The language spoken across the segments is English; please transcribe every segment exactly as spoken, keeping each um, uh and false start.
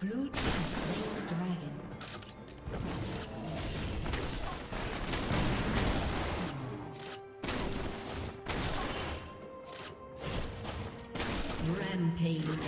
Blue team slain the dragon. Rampage.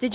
Did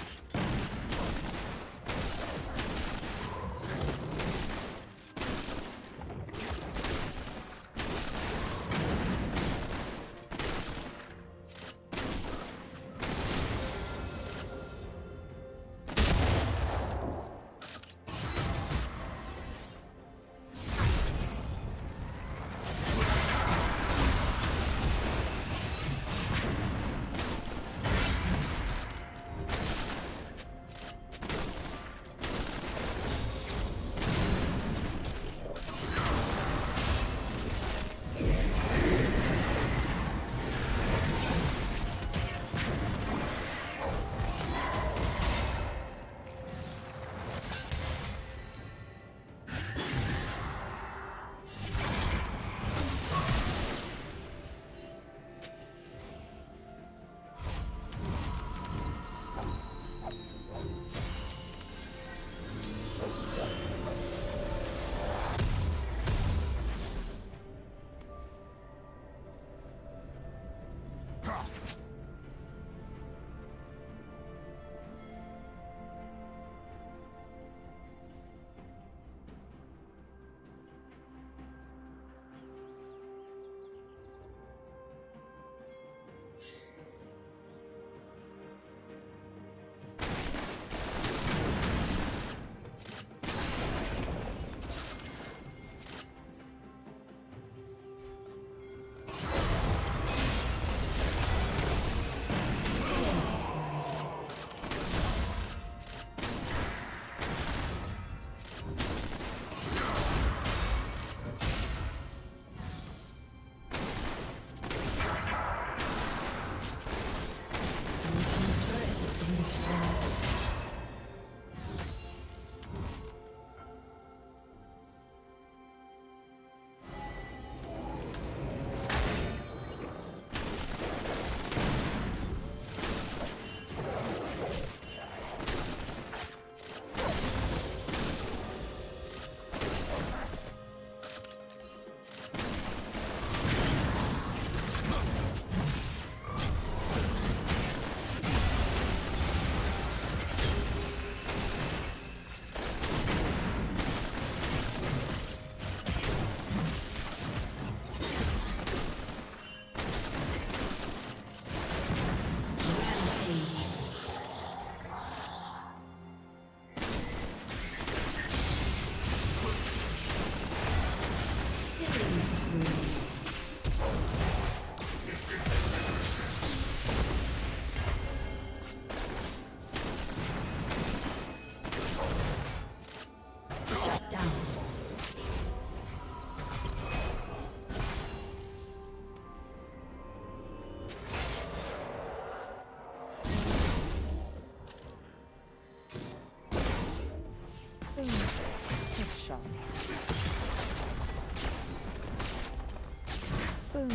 Boom.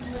Your team's